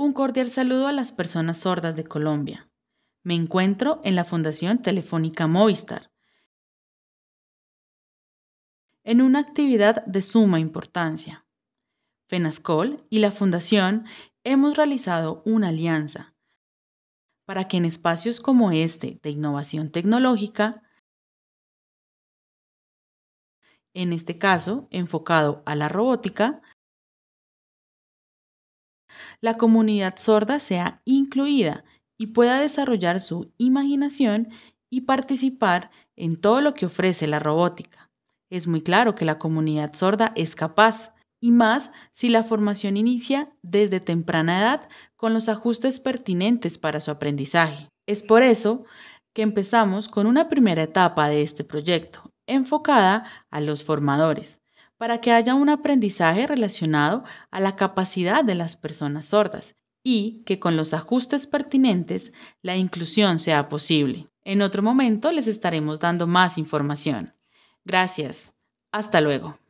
Un cordial saludo a las personas sordas de Colombia. Me encuentro en la Fundación Telefónica Movistar, en una actividad de suma importancia. FENASCOL y la Fundación hemos realizado una alianza para que en espacios como este de innovación tecnológica, en este caso enfocado a la robótica, la comunidad sorda sea incluida y pueda desarrollar su imaginación y participar en todo lo que ofrece la robótica. Es muy claro que la comunidad sorda es capaz, y más si la formación inicia desde temprana edad con los ajustes pertinentes para su aprendizaje. Es por eso que empezamos con una primera etapa de este proyecto, enfocada a los formadores, para que haya un aprendizaje relacionado a la capacidad de las personas sordas y que con los ajustes pertinentes la inclusión sea posible. En otro momento les estaremos dando más información. Gracias. Hasta luego.